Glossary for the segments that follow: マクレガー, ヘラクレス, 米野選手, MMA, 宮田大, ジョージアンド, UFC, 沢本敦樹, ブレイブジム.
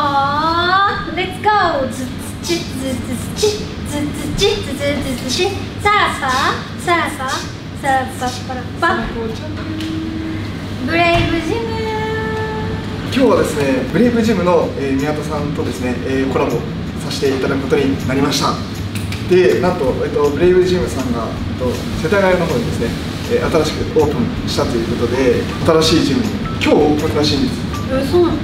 あー、Let's go! ずつちずつちずつちずつちさらさらさらさらさらパラパブレイブジム。今日はですね、ブレイブジムの宮田さんとですね、コラボさせていただくことになりました。で、なんと、ブレイブジムさんが、世田谷の方にですね、新しくオープンしたということで、新しいジムに今日オープンらしいんです。え、そうなの？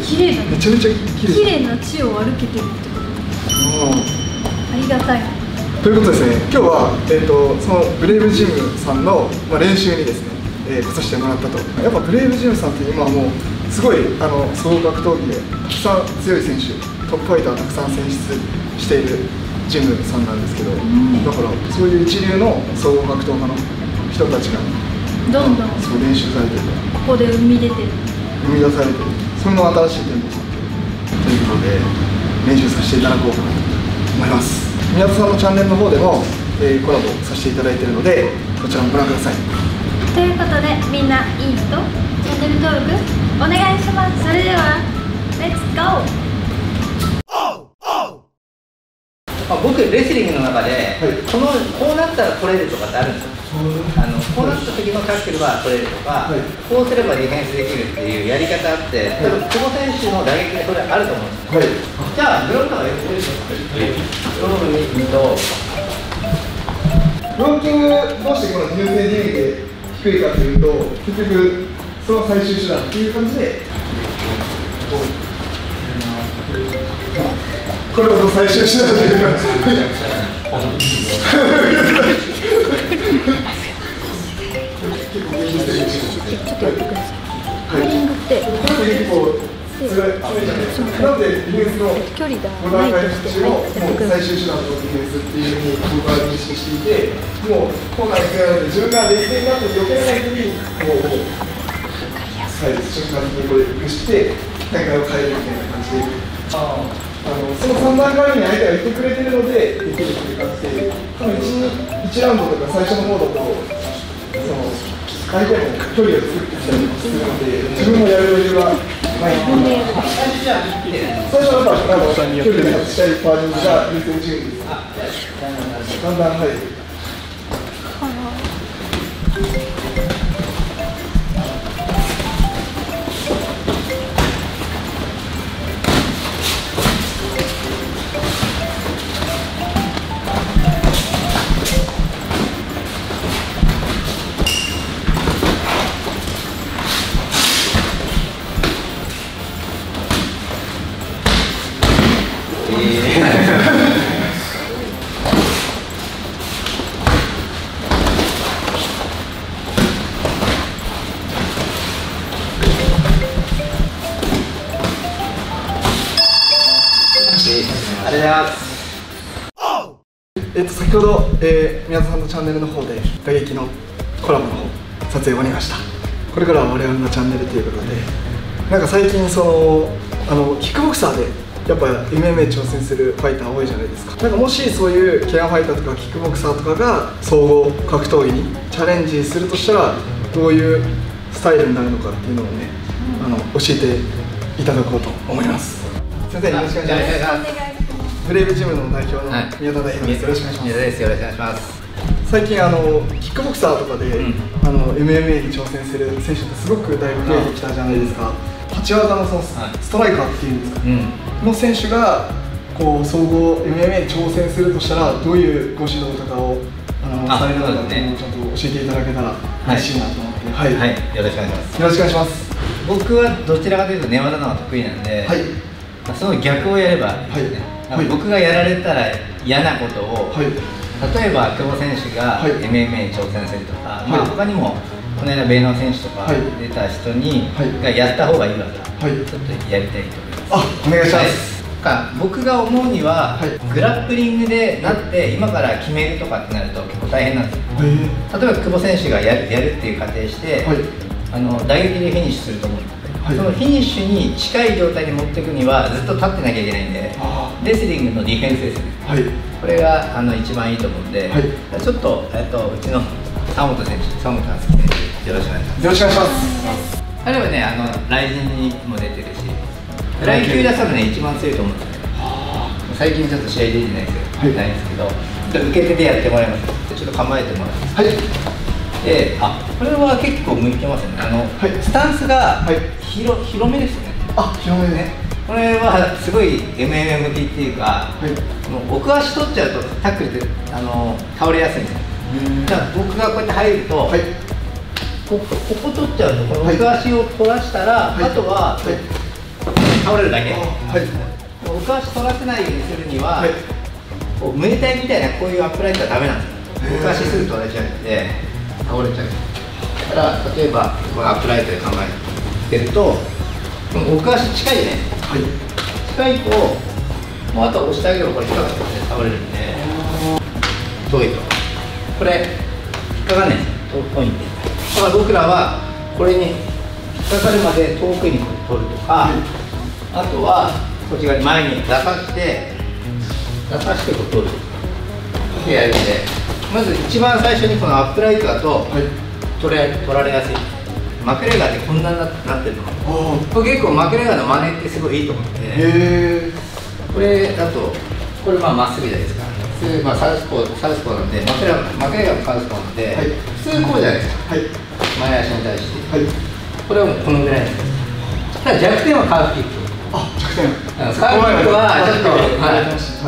綺麗だね。めちゃめちゃ綺麗。綺麗な地を歩けてるってこと。ありがたい。ということですね、今日は、そのブレイブジムさんの、練習にですね、来させてもらったと。やっぱブレイブジムさんって今はもうすごい総合格闘技でたくさん強い選手、トップファイターをたくさん選出しているジムさんなんですけど、だからそういう一流の総合格闘家の人たちがどんどんそう練習されてる、ここで生み出されてる、それの新しい店舗さんということで練習させていただこうかなと思います。宮田さんのチャンネルの方でも、コラボさせていただいているので、こちらもご覧ください。ということで、みんないいねとチャンネル登録お願いします。それではレッツゴー。僕レスリングの中で、こうなったら取れるとかってあるんですよ。こうなった時のタックルは取れるとか、こうすればディフェンスできるっていうやり方って、多分久保選手の打撃でそれあると思うんですよ。じゃあブロッカーがよく取れるとブロッキングどうしてこの優勢順位で低いかというと、結局その最終手段っていう感じで、これも最終手段という感じで。なので、ディフェンスの5段階中の最終手段のディフェンスっていうふうに僕は認識していて、もう今回の自分が劣勢になって避けられないときに、もう瞬間的にこれを崩して、展開を変えるみたいな感じで、その3段階に相手がいてくれてるので、できるっていう感じで、多分1ラウンドとか最初のモードと、相手も距離を作ってきたりするので、自分もやる余裕は。最初は距離を外したいパーティーが優先順位になって、その後にだんだん入る。先ほど、宮田さんのチャンネルの方で打撃のコラボの方撮影を終わりました。これからは我々のチャンネルということで、なんか最近キックボクサーでやっぱ MMA 挑戦するファイター多いじゃないですか。なんかもしそういうケアファイターとかキックボクサーとかが総合格闘技にチャレンジするとしたら、どういうスタイルになるのかっていうのをね、教えていただこうと思います。先生、よろしくお願いします。ブレイブジムの代表の宮田大です。よろしくお願いします。最近キックボクサーとかで、MMA に挑戦する選手ってすごくだいぶ増えてきたじゃないですか。立ち技のストライカーっていうんですか、の選手がこう総合 MMA に挑戦するとしたら、どういうご指導とかをされるのかっていうのをちょっと教えていただけたら嬉しいなと思って。はい、よろしくお願いします。よろしくお願いします。僕はどちらかというと寝技の方が得意なんで、その逆をやればいいですね。僕がやられたら嫌なことを、例えば久保選手が MMA に挑戦するとか、他にもこの間米野選手とか出た人がやった方がいい技、ちょっとやりたいと思います。お願いします。僕が思うには、グラップリングでなって今から決めるとかってなると結構大変なんですよ。例えば久保選手がやるっていう仮定して、打撃でフィニッシュすると思うんです。そのフィニッシュに近い状態に持っていくにはずっと立ってなきゃいけないんで、レスリングのディフェンスですね、これが一番いいと思うんで、ちょっとうちの沢本選手、沢本敦樹選手、よろしくお願いします。彼はね、雷神にも出てるし、ライ級が多分ね一番強いと思うんですよ。最近ちょっと試合出てないですけど、受け手でやってもらいます。ちょっと構えてもらいます。はい。で、あ、これは結構向いてますね。スタンスが広めですね。あ、広めね。これはすごい MMA 向きっていうか、僕足取っちゃうとタックルで倒れやすいんですよ。じゃあ僕がこうやって入るとここ取っちゃうと、この奥足を取らしたら、あとは倒れるだけ。奥足取らせないようにするには、ムエタイみたいなこういうアップライトはダメなんですよ。奥足すぐ取られちゃうので倒れちゃう。だから例えばこのアップライトで構えてると、奥足近いじゃないですか。近いともうあと押してあげればこれ引っかかって倒れるんで、遠いとこれ引っかかんないんですよ、遠いんで。だから僕らはこれに引っかかるまで遠くに取るとか、あとはこっち側に前に出さしてこう取るってやるんで、まず一番最初にこのアップライトだと取られやすい。マクレガーってこんなになってるのかな。これ結構マクレガーの真似ってすごいいいと思って、これだとこれまあまっすぐじゃないですか。普通まあサウスポーなんで、マクレガーもサウスポーなんで、普通こうじゃないですか。前足に対してこれはもうこのぐらいです。ただ弱点はカーフキック。あ、弱点。カーフキックはち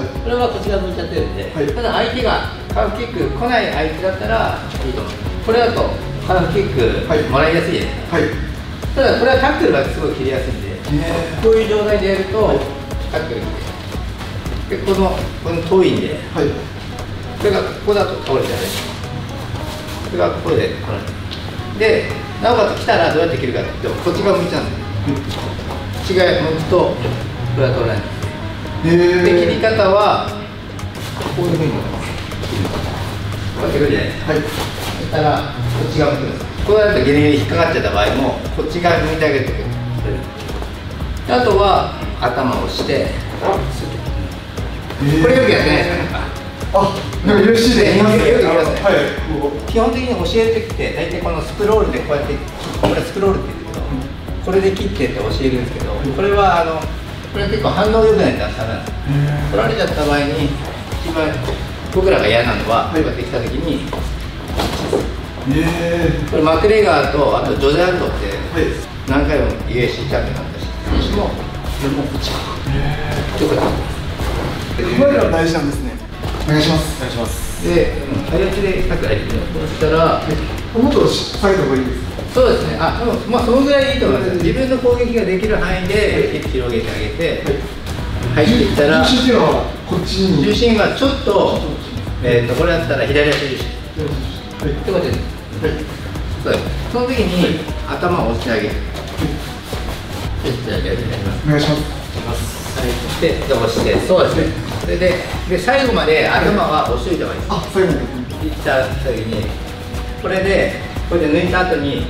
ょっとこれはこっちが向いちゃってるんで、ただ相手がカーフキック来ない相手だったらいいと思う。これだとカーフキックもらいやすいです。ただこれはタックルがすごい切りやすいんで、こういう状態でやるとタックルでこの遠いんで、これがここだと倒れちゃう。これがここでこので、なおかつ来たらどうやって切るかっていうと、こっち側向いちゃうんですよ。こっち側向くとこれは取らないんです。で、切り方はこういうふうにこうやってくるじゃないですか。そしたらこっち側向くんです。こうやるとギリギリ引っかかっちゃった場合もこっち側向いてあげるとくる。あとは頭を押してこれよくやってないですかね。あ、なんか嬉しいですね。基本的に教えるときって大体このスクロールでこうやって、これスクロールって言うんですけど、これで切ってって教えるんですけど、これはこれ結構反応良くないとダメなんです。取られちゃった場合に一番僕らが嫌なのは、こうやってきたときにこれマクレガーとあとジョージアンドって何回も UFC チャンピオンになったし、選手もこれも打ち込む。これが大事なんですね。お願いします。お願いします。で、早打ちでタックル入ってるの。そしたら、もっと下げた方がいいですか。そうですね。あ、まあそのぐらいでいいと思います。自分の攻撃ができる範囲で広げてあげて、入っていったら、重心はこっちに。重心がちょっと、これだったら左足重心。ってことです。そうです。その時に頭を押してあげる。押してあげるようになります。お願いします。で、押して、そうですね。それで、最後まで頭は押しといた方がいいです。あ、そういうの。いった時に、これで、これで抜いた後に、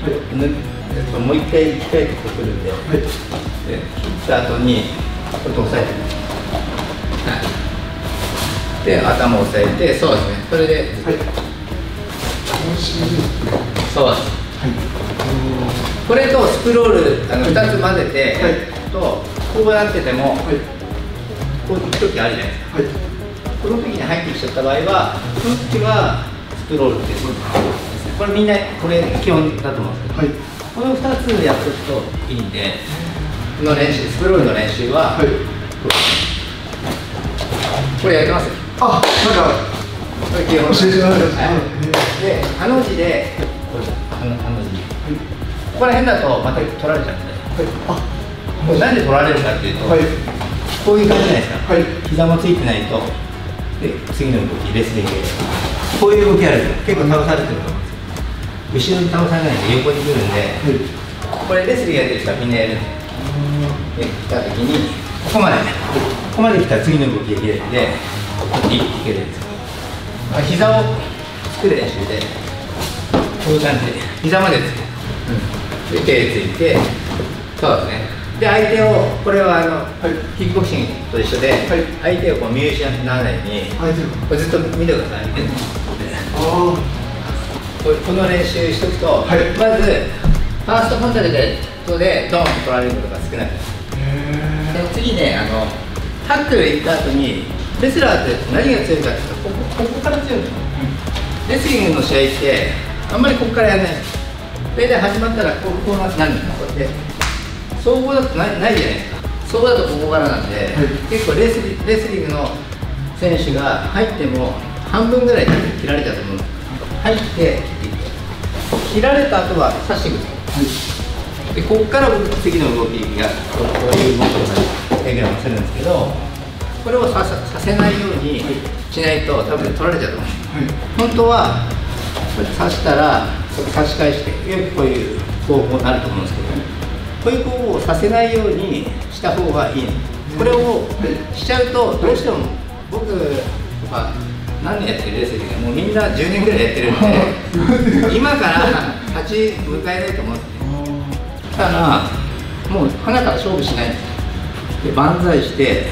もう一回行きたいとこ来るんで、で、切った後に、これと押さえてください。で、頭を押さえて、そうですね。それで、そうです。これとスクロール、2つ混ぜて、と、こうやってても、こういう時あるじゃないですか。この時に入ってきちゃった場合は、この時はスクロールっていうこれみんなこれ基本だと思うんですけど、この2つやっておくといいんで、この練習スクロールの練習はこれやってます。あ、なんかこれ基本で、ハの字でここら辺だとまた取られちゃうんで。なんで取られるかっていうと、こういう感じじゃないですか。膝もついてないと、で次の動きレスでいける。こういう動きあるんですよ。結構倒されてると思うんですよ。後ろに倒されないで横に来るんで、これレスリーやってる人はみんなやるんですよ。で来た時にここまで来たら次の動きできるんで、こっちいけるんですよ。膝を作る練習で、こういう感じで膝までつく。で手ついて、そうですね。で相手を、これはキックボクシングと一緒で、相手をこう見失わないようにこれずっと見てください。この練習しとくと、まずファーストコンタクトでドンと取られることが少ないです。次ね、タックル行った後にレスラーって何が強いかっていうとここから強いの、うん、レスリングの試合ってあんまりここからやらない。それで始まったらこうなって何ですか、こうやって総合だとないじゃないですか。総合だとここからなんで、はい、結構レスリングの選手が入っても半分ぐらい切られたと思う。入って切られた後は刺してくる、はい、でここから僕次の動きがこういう動きをテレグラムするんですけど、これをさせないようにしないと多分取られちゃうと思う、はい、本当はこれ刺したら差し返してこういう攻防になると思うんですけど、ね、こういう攻防をさせないようにした方がいい。これをしちゃうとどうしても僕とか何年やってるレスリングもうみんな10年ぐらいやってるんで今から立ち向かえないと思うんですね。だからもう花から勝負しないで万歳して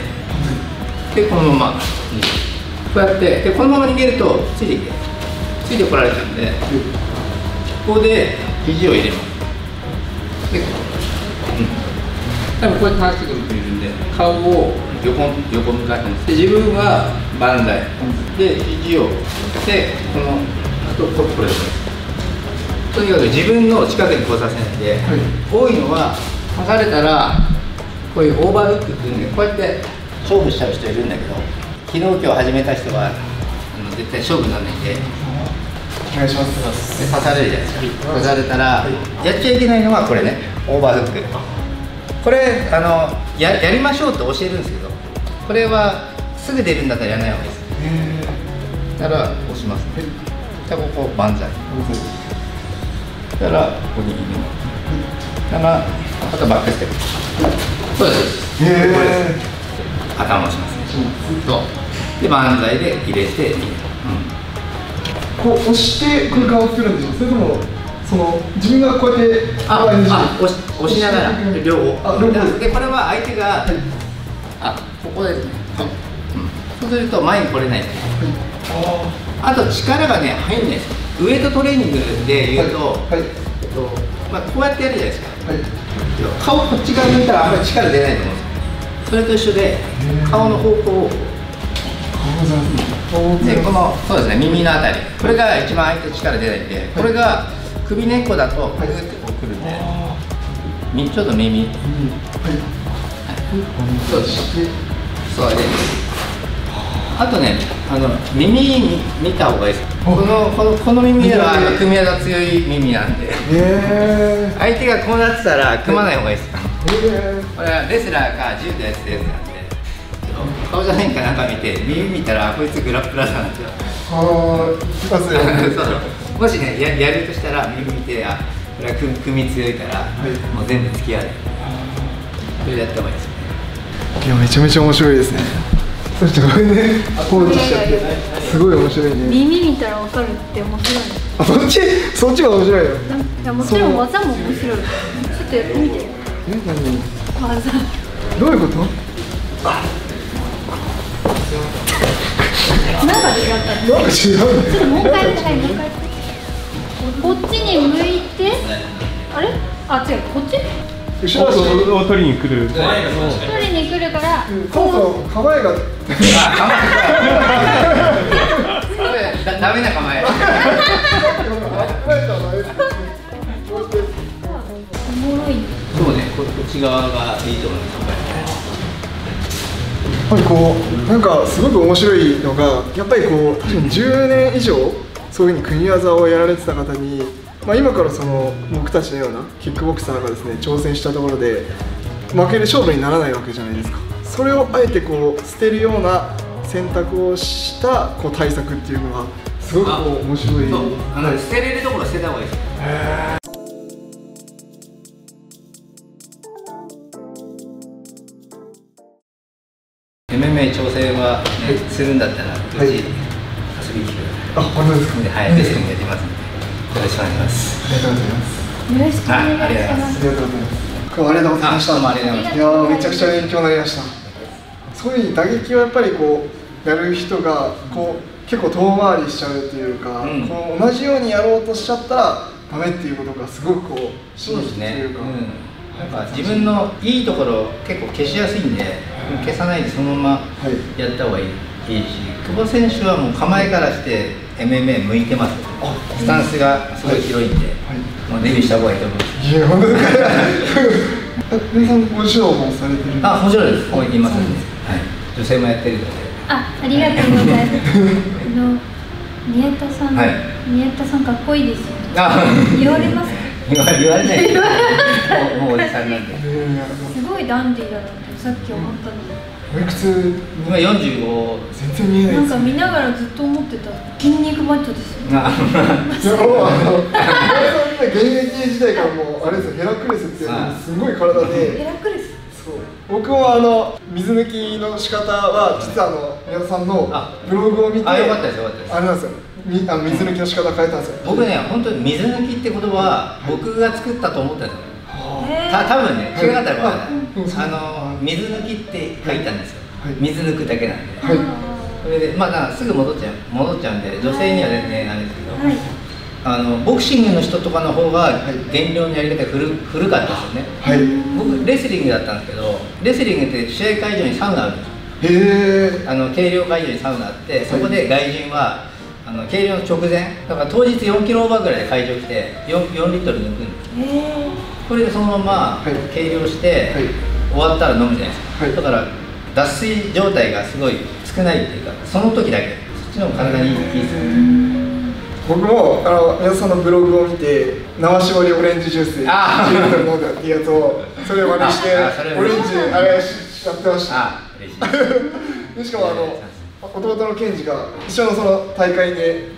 でこのままこうやってでこのまま逃げるとついてこられちゃうんで、ここで肘を入れます。で、多分こうやって話してくる人いるんで、顔を横向かせます。で、自分はバンザイ。で、肘をでこの後これです。とにかく自分の近くに来させないで、多いのは刺されたらこういうオーバーフックっていうんで、こうやって勝負しちゃう人いるんだけど、昨日今日始めた人は絶対勝負にならないんで。お願いします。で刺されるじゃないですか。刺されたらやっちゃいけないのはこれね、オーバーフック。これやりましょうって教えるんですけど、これはすぐ出るんだったらやらないわけです。だから押しますね。じゃあここ万歳だからここに入れます。だからあとバックステップ、そうです、これです。頭を押しますね。そうで万歳で入れて、こう押して空間を作るんでしょう。それとも自分がこうやって押しながら両方で、これは相手がここですね。そうすると前に来れないです。あと力がね入んないです。ウエイトトレーニングで言うとこうやってやるじゃないですか。顔こっち側向いたらあんまり力出ないと思うんです。それと一緒で顔の方向をで、このそうですね、耳のあたり、これが一番相手力出ないんで、これが首根っこだとグーってこうくるんで、ちょっと耳、はい、そうです。そうです。あとね、耳に見た方がいいです。この耳は組み合いが強い耳なんで、相手がこうなってたら組まない方がいいです。これはレスラーか柔道やってるやつなんで、顔じゃないかなんか見て、耳見たらこいつグラップラーなんですよ。もしねやるとしたら耳見て、あ、これは組強いから、はい、もう全部付き合う。それでやった方がいいですよね。いやめちゃめちゃ面白いですね。そしてこれね放置しちゃってすごい面白いね。耳見たらわかるって面白い。あ、そっちが面白いよ。いやもちろん技も面白い。ちょっとやってみて。え、何？技。どういうこと？あ。なんか違った。なんか違う。ちょっともう一回こっちに向いて、あれ？あ、違う、こっち？後ろを取りに来る。取りに来るから。そうそう、構えが。ダメな構え。おもろい。そうね、こっち側がいいと思います。やっぱりこうなんかすごく面白いのが、やっぱりこう確かに10年以上そういうふうに組み技をやられてた方に、まあ、今から僕たちのようなキックボクサーがですね挑戦したところで負ける勝負にならないわけじゃないですか。それをあえてこう捨てるような選択をしたこう対策っていうのはすごくこう面白い。捨てれるところは捨てた方がいいです。MMA 挑戦はするんだったら、うち遊びに来てください。あ、本当ですか。はい、レッスンもやってますので、よろしくお願いします。ありがとうございます。よろしくお願いします。ありがとうございます。今日はありがとうございました。どうもありがとうございます。いや、めちゃくちゃ勉強になりました。そういう打撃はやっぱりこう、やる人が、こう、結構遠回りしちゃうというか、こう同じようにやろうとしちゃったら、ダメっていうことがすごくこう、真実というか。なんか自分のいいところ結構消しやすいんで、消さないでそのままやった方がいいし、久保選手はもう構えからして MMA 向いてます。スタンスがすごい広いんで、もうデビューした方がいいと思います。いや本当ですか。久保さんも補助もされてる。あ、補助です。ここにいます。はい。女性もやってるので。あ、ありがとうございます。宮田さん、宮田さんかっこいいですよね。言われますか？言われない。もうおじさんなんで。すごいダンディーだなってさっき思ったんで。おいくつ？今45。全然見えない。なんか見ながらずっと思ってた筋肉マッチョですよ。現役時代からもうあれですよ、ヘラクレスってすごい体で。ヘラクレス。僕も水抜きの仕方は実は宮田さんのブログを見て、あれなんですよ、水抜きの仕方変えたんですよ。僕ね、本当に水抜きって言葉は僕が作ったと思ったんですよ。多分ね、違かったら分からない。水抜きって書いたんですよ。水抜くだけなんで、それでまあだからすぐ戻っちゃうんで、女性には全然あれですけど。ボクシングの人とかの方が減量のやり方が古かったですよね。はい、僕レスリングだったんですけど、レスリングって試合会場にサウナあるんですよ。計量会場にサウナあって、そこで外人は計量の直前だから当日4キロオーバーぐらいで会場来て 4リットル抜くんですよ。これでそのまま計量して終わったら飲むじゃないですか。だから脱水状態がすごい少ないっていうか、その時だけそっちの体にいいですよね。僕も皆さんのブログを見て、生搾りオレンジジュース10分飲んだっていうやつをそれを真似してオレンジあれしちゃってました。でしかも弟の健二が一緒のその大会で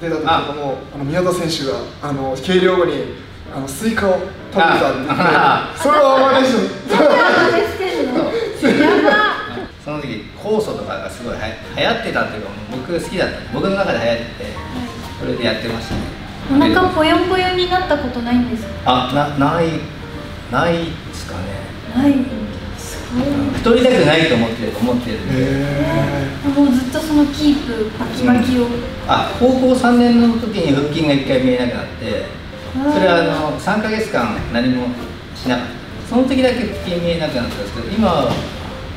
出た時とかも、宮田選手が計量後にスイカを食べたって言って、それを真似して。その時酵素とかがすごい流行ってたっていうか、僕好きだった、僕の中で流行ってて、それでやってましたね。お腹ぽよぽよになったことないんですか？あ、ないですかね。ない。すごい。太りたくないと思ってるんで。もうずっとそのキープバキバキを。高校3年の時に腹筋が1回見えなくなって、それは3ヶ月間何もしなかった。その時だけ腹筋見えなくなったんですけど、今は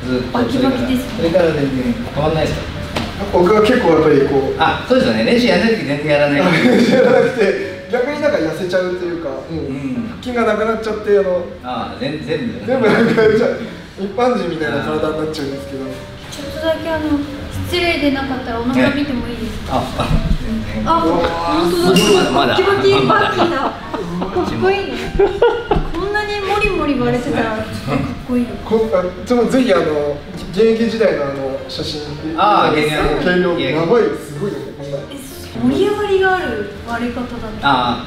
ずっとバキバキです。それから全然変わんないですか？僕は結構やっぱりこう、そうですよね、練習やらないと全然やらないからやらなくて、逆になんか痩せちゃうというか、腹筋がなくなっちゃって、全部なくなっちゃう、一般人みたいな体になっちゃうんですけど。ちょっとだけ失礼でなかったらお腹見てもいいですか？全然。本当だ、バッキバキバッキだ、かっこいいね。こんなにモリモリ割れてたらちょっとかっこいいよ。ぜひ現役時代の写真で、計量やばい、すごいよね、こんな盛り上がりがある割り方だね。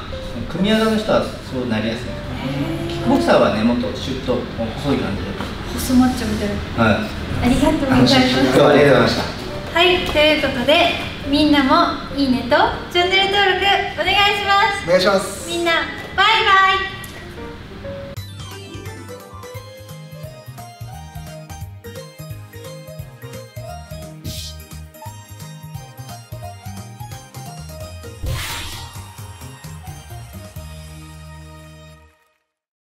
組み上がりの人はそうなりやすい。キックボクサーはね、もっとシュッと細い感じで、細マッチョみたいな。ありがとうございました。ありがとうございました。はい、ということで、みんなもいいねとチャンネル登録お願いします。みんなバイバイ。